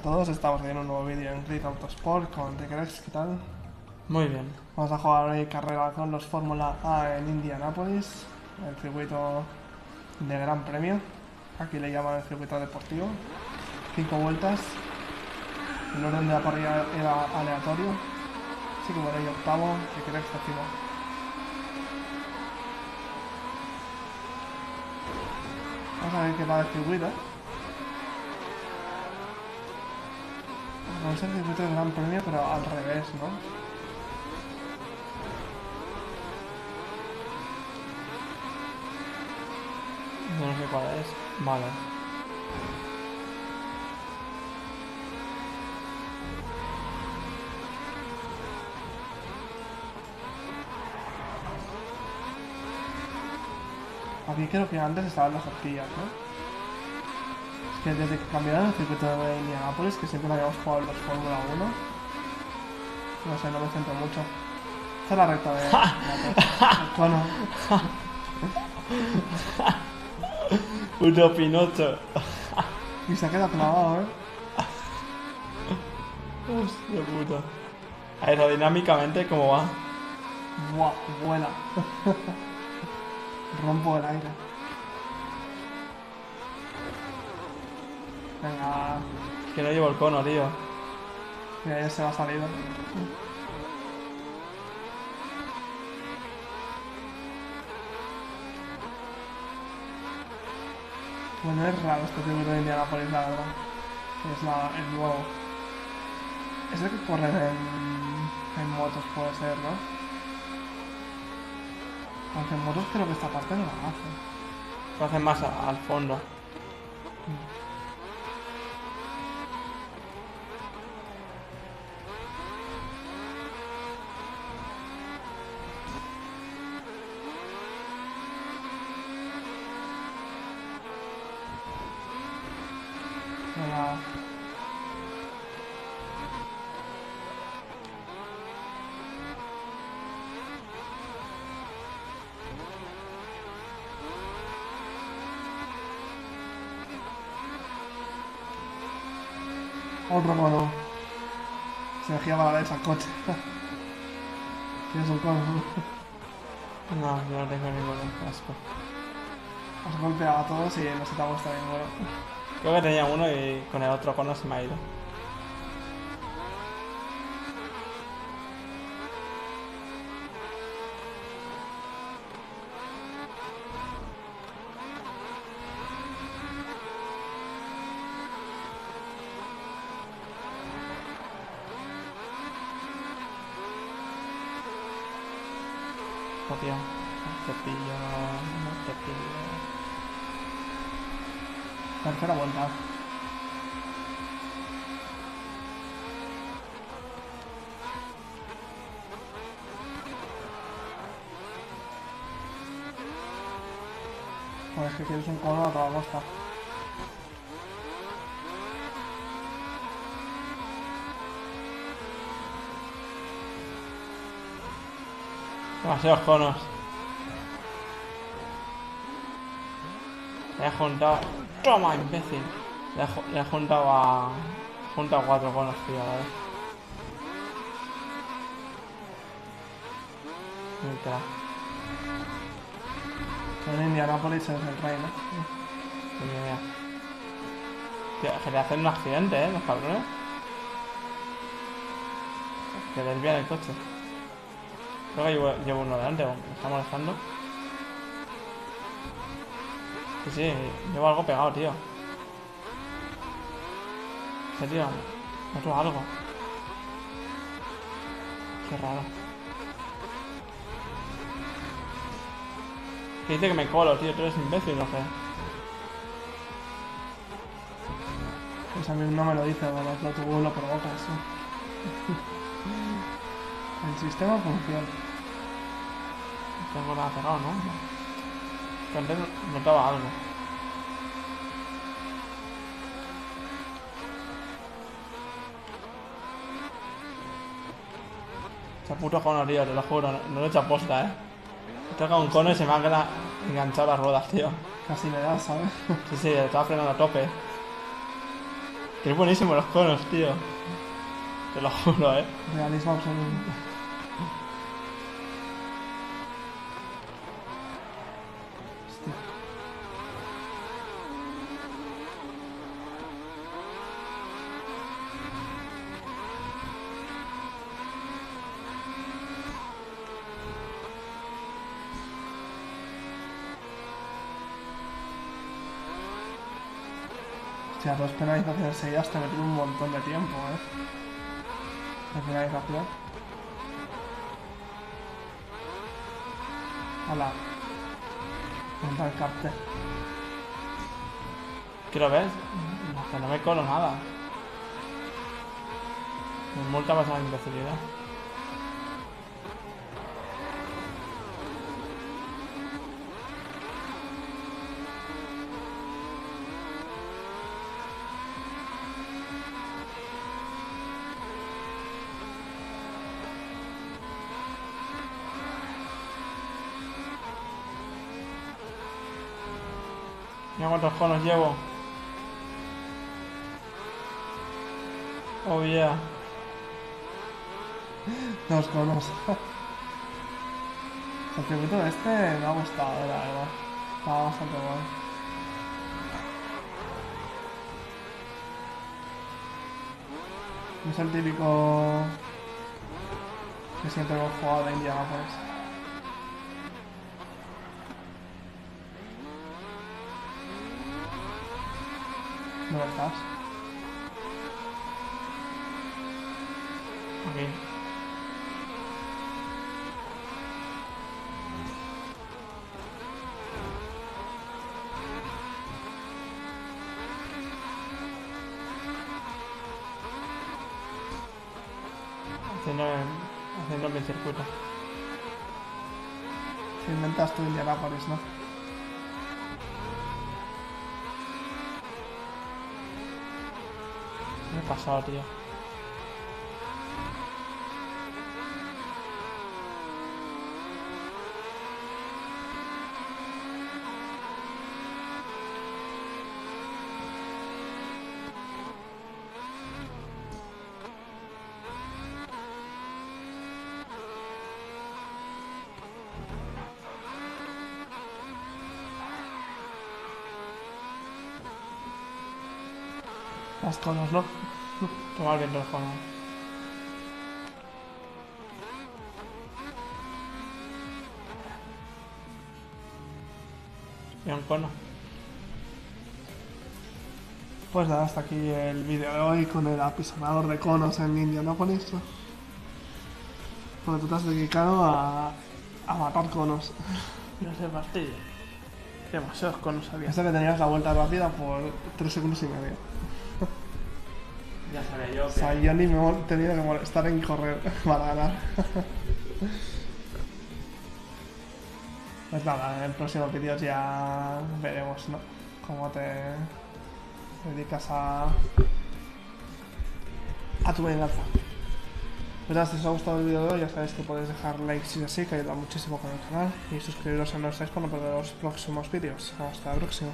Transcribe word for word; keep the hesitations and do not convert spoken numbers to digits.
a todos, estamos en un nuevo vídeo en Grid Autosport con Rickirex, ¿qué tal? Muy bien. Vamos a jugar hoy carrera con los Fórmula A en Indianapolis, el circuito de Gran Premio, aquí le llaman el circuito deportivo, cinco vueltas, el orden de la parrilla era aleatorio, así que bueno, y octavo, Rickirex décimo. Vamos a ver qué va el circuito. No es el circuito de Gran Premio, pero al revés, ¿no? No sé cuál es. Vale. Aquí creo que antes estaban las horquillas, ¿no? Que desde que cambiaron el circuito de Indianapolis, que siempre habíamos jugado los Fórmula uno, no sé, no me siento mucho. Esta es la recta de... Bueno. Uno Pinocho. Y se ha quedado clavado, ¿eh? Hostia puta. Aerodinámicamente, ¿cómo va? Buah, vuela. Rompo el aire. Venga. Es que no llevo el cono, tío. Mira, ya se me ha salido. Bueno, es raro este circuito de Indianapolis, la verdad. Es la, el nuevo. Es el que corre en, en motos, puede ser, ¿no? Aunque en motos creo que esta parte no la hace. Lo hacen más a, al fondo. Mm. Otro cono. Se me gira para la derecha el coche. ¿Tienes un cono? No, yo no tengo ninguno, asco. Os golpeaba a todos y no se te ha gustado ninguno. Creo que tenía uno y con el otro cono se me ha ido. No te pillo, no te pillo. Tercera vuelta. Pues es que quieres un cono a toda costa. Demasiados conos. Le he juntado... ¡Toma, imbécil! Le he, le he juntado a... He juntado cuatro conos, tío, a ver. Mira. Pero en Indianapolis es el rey, ¿no? Sí, mira. Tío, que le hacen un accidente, ¿eh? Los cabrones. Que desvían el coche. Creo que llevo, llevo uno delante, me está molestando. Sí, sí, llevo algo pegado, tío. Este tío, otro algo. Qué raro. Que dice que me colo, tío, tú eres imbécil, no sé. Pues a mí no me lo dice, ¿verdad? Pero tú lo provocas, sí. El sistema funciona. Tengo nada cerrado, ¿no? Que antes notaba algo. Este puto cono, tío, te lo juro, no, no lo he hecho aposta, eh. He tocado un cono y se me han quedado enganchado las ruedas, tío. Casi me da, ¿sabes? Sí, sí, estaba frenando a tope. Es buenísimo los conos, tío. Te lo juro, eh. Realismo absoluto. Hostia. Hostia, dos penalizaciones seguidas te metí un montón de tiempo, eh. La finalización. Hola. Monta el cartel. ¿Quiero ver? No, no me colo nada. Me multa más a la imbecilidad. Mira cuántos conos llevo. Oh yeah. Dos conos. El circuito este me ha gustado, la verdad. Estaba bastante bueno. No es el típico que siempre hemos jugado en Indianapolis. ¿No estás? Ok. Haciendo, haciendo mi circuito. Te inventas tú Indianapolis, ¿no? Me he pasado, tío. Las conos, ¿no? Tomar bien los conos. Y un cono. Pues nada, hasta aquí el vídeo de hoy con el apisonador de conos en Indianapolis. Porque tú te has dedicado a, a matar conos. No sé, Martillo. Demasiados conos había. Esto que tenías la vuelta rápida por tres segundos y medio. Ya sabía yo que... O sea, yo ni me he tenido que molestar en correr para ganar. Pues nada, en el próximo vídeo ya veremos, ¿no? Cómo te dedicas a... a tu venganza. Pues nada, si os ha gustado el vídeo de hoy, ya sabéis que podéis dejar like si es así, que ayuda muchísimo con el canal. Y suscribiros si no estáis para no perder los próximos vídeos. Hasta la próxima.